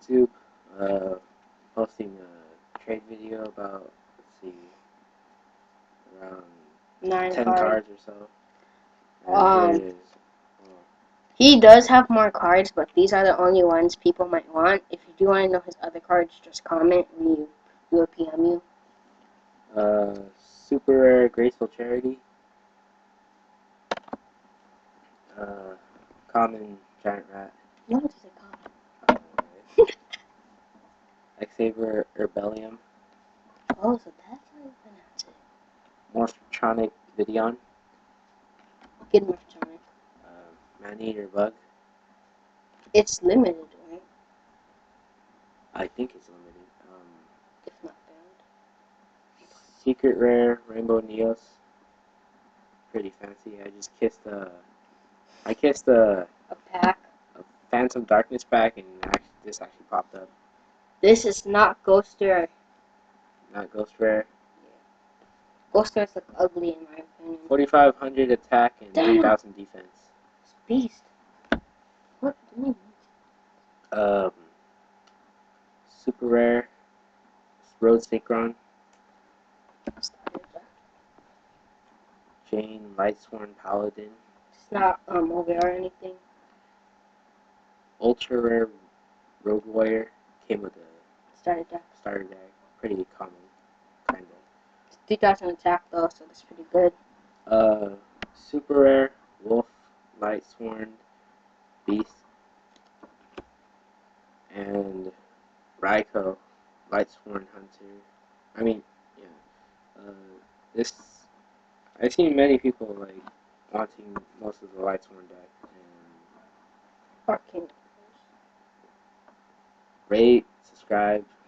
YouTube, posting a trade video about, let's see, around 9 cards or so. He does have more cards, but these are the only ones people might want. If you do want to know his other cards, just comment. We will PM you. Super Rare Graceful Charity. Common Giant Rat. What is it called? Xaver Herbelium. Oh, so that's how you pronounce it. Morphetronic Videon. Good Morphetronic. Man Eater Bug. It's limited, right? I think it's limited. It's not bound. Secret Rare, Rainbow Neos. Pretty fancy. I just kissed a... I kissed a pack. A Phantom Darkness pack, and this actually popped up. This is not Ghost Rare. Not Ghost Rare? Yeah. Ghost Rares look ugly in my opinion. 4,500 attack and 3,000 defense. Beast. What do you mean? Super Rare. Road Synchron. Chain Lightsworn Paladin. It's not over or anything. Ultra Rare Rogue Warrior. Came with a starter deck. Pretty common, kinda. It's 3,000 attack though, so that's pretty good. Super Rare Wolf Lightsworn Beast and Raiko Lightsworn Hunter. I mean, yeah. This I've seen many people like wanting most of the Lightsworn deck and Bark King. Rate, subscribe.